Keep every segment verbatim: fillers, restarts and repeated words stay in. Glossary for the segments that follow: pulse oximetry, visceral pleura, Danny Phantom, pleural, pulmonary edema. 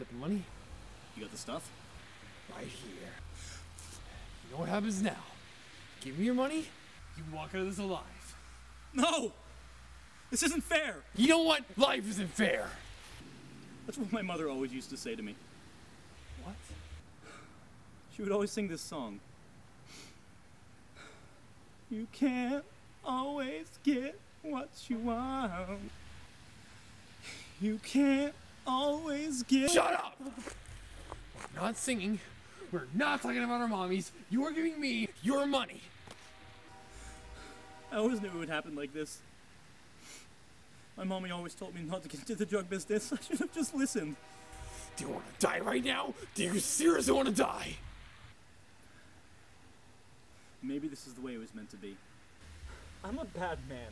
Got the money? You got the stuff? Right here. You know what happens now? Give me your money, you walk out of this alive. No! This isn't fair! You know what? Life isn't fair! That's what my mother always used to say to me. What? She would always sing this song. You can't always get what you want. You can't always get... Shut up! We're not singing. We're not talking about our mommies. You are giving me your money. I always knew it would happen like this. My mommy always told me not to get into the drug business. I should have just listened. Do you want to die right now? Do you seriously want to die? Maybe this is the way it was meant to be. I'm a bad man.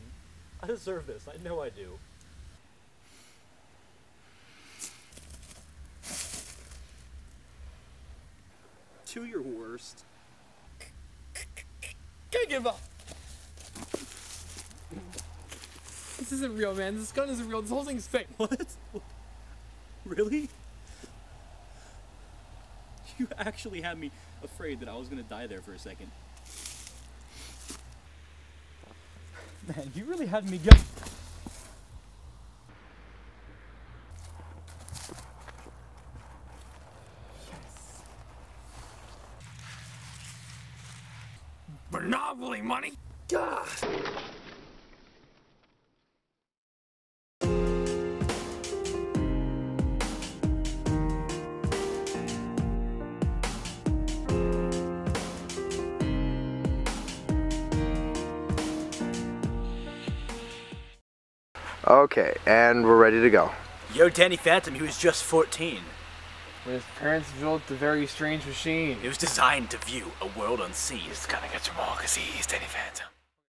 I deserve this. I know I do. To your worst. Can I give up? This isn't real, man. This gun isn't real. This whole thing's fake. What? Really? You actually had me afraid that I was gonna die there for a second. Man, you really had me go. Yes. Monopoly money? Gah! Okay, and we're ready to go. Yo, Danny Phantom, he was just fourteen. When his parents built a very strange machine. It was designed to view a world unseen. It's gonna get you all, cause he's Danny Phantom.